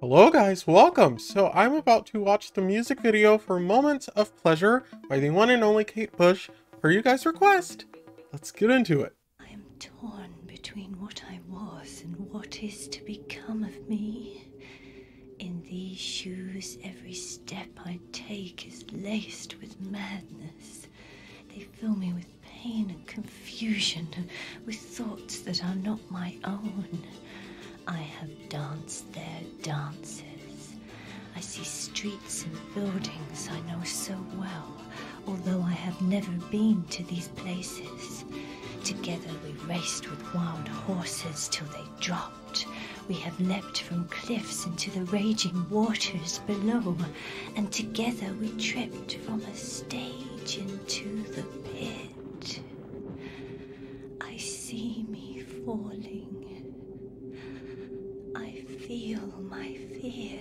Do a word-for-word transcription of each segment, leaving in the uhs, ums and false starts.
Hello guys, welcome! So I'm about to watch the music video for Moments of Pleasure by the one and only Kate Bush for you guys' request. Let's get into it. I am torn between what I was and what is to become of me. In these shoes, every step I take is laced with madness. They fill me with pain and confusion, with thoughts that are not my own. I have danced their dances. I see streets and buildings I know so well, although I have never been to these places. Together we raced with wild horses till they dropped. We have leapt from cliffs into the raging waters below, and together we tripped from a stage into the pit. I see me falling. Feel my fear,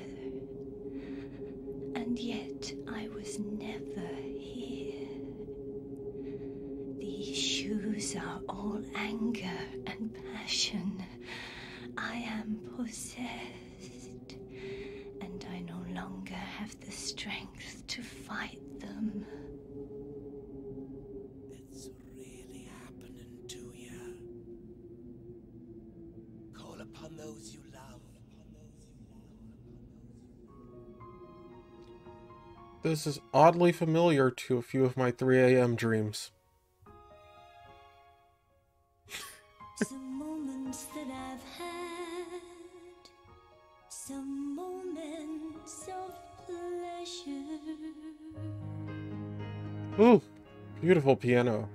and yet I was never here. These shoes are all anger and passion. I am possessed, and I no longer have the strength to fight them. It's really happening to you. Call upon those you love. This is oddly familiar to a few of my three A M dreams. Some moments that I've had, some moments of pleasure. Ooh, beautiful piano.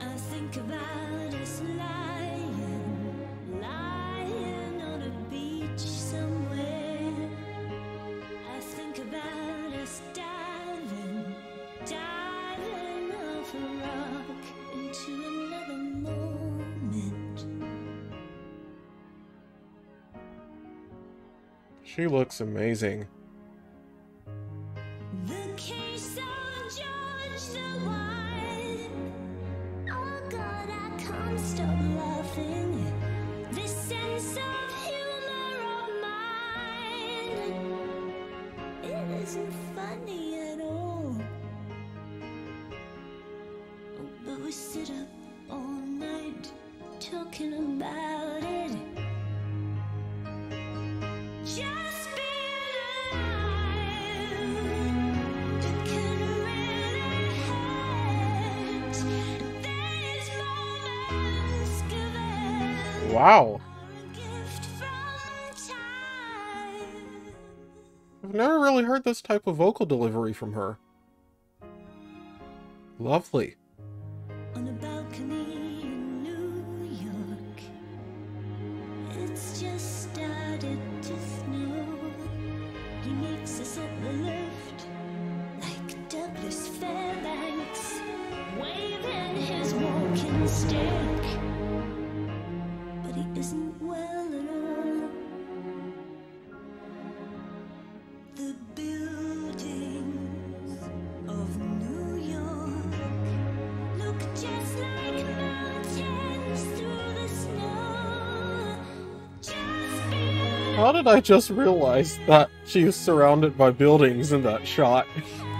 I think about us lying, lying. She looks amazing. The case of George the Wise. Oh God, I can't stop laughing. This sense of humor of mine, it isn't funny at all. But we sit up all night talking about it. Just be alive. It can really hurt. These moments given. Wow. A gift from time. I've never really heard this type of vocal delivery from her. Lovely. On a balcony in New York, it's just started to snow. He meets us at the lift, like Douglas Fairbanks, waving his walking stick. But he isn't well at all. The buildings of New York look just like mountains through the snow. How did I just realize that she's surrounded by buildings in that shot?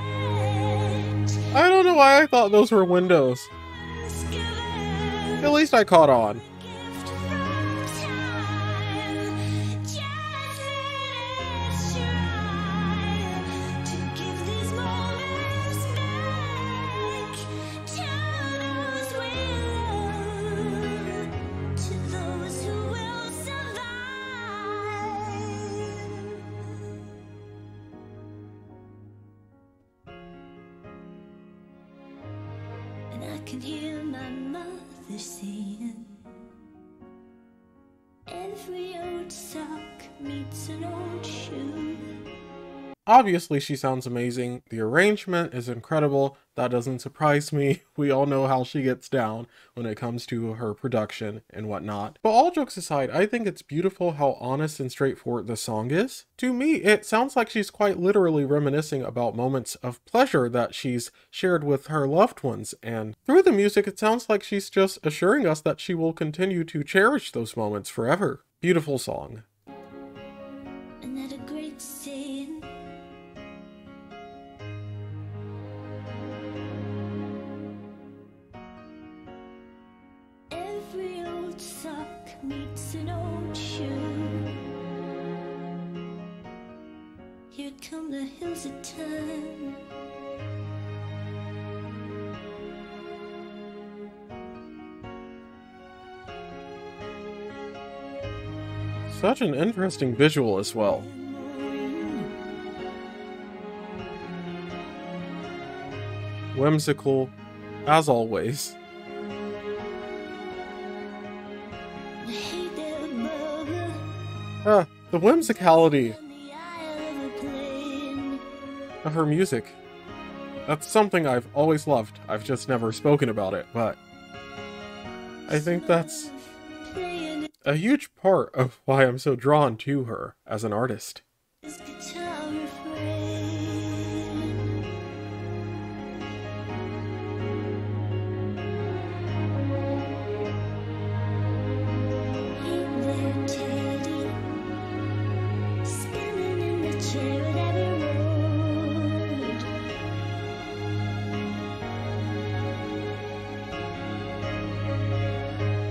I don't know why I thought those were windows. At least I caught on. I can hear my mother saying, every old sock meets an old shoe. Obviously, she sounds amazing. The arrangement is incredible. That doesn't surprise me. We all know how she gets down when it comes to her production and whatnot. But all jokes aside, I think it's beautiful how honest and straightforward the song is. To me, it sounds like she's quite literally reminiscing about moments of pleasure that she's shared with her loved ones. And through the music, it sounds like she's just assuring us that she will continue to cherish those moments forever. Beautiful song. Meets an old shoe. Here come the hills of time. Such an interesting visual as well. Whimsical, as always. Ah, the whimsicality of her music. That's something I've always loved. I've just never spoken about it, but I think that's a huge part of why I'm so drawn to her as an artist.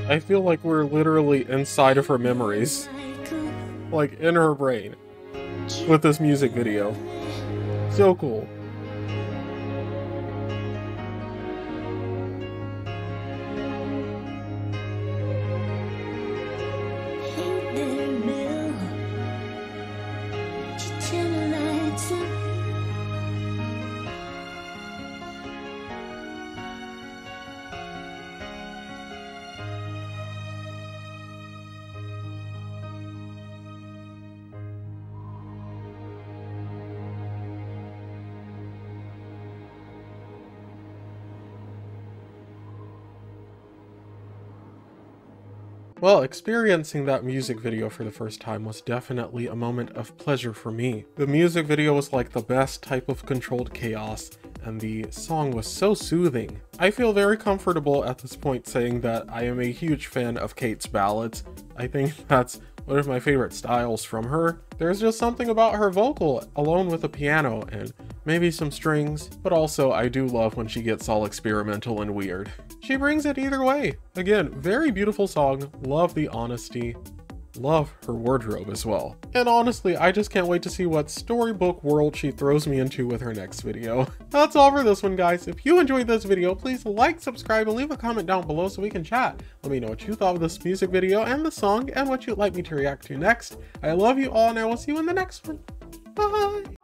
I feel like we're literally inside of her memories, like in her brain, with this music video. So cool. Well, experiencing that music video for the first time was definitely a moment of pleasure for me. The music video was like the best type of controlled chaos, and the song was so soothing. I feel very comfortable at this point saying that I am a huge fan of Kate's ballads. I think that's one of my favorite styles from her. There's just something about her vocal, alone with a piano and maybe some strings, but also I do love when she gets all experimental and weird. She brings it either way. Again, very beautiful song. Love the honesty. Love her wardrobe as well. And honestly, I just can't wait to see what storybook world she throws me into with her next video. That's all for this one, guys. If you enjoyed this video, please like, subscribe, and leave a comment down below so we can chat. Let me know what you thought of this music video and the song and what you'd like me to react to next. I love you all, and I will see you in the next one. Bye!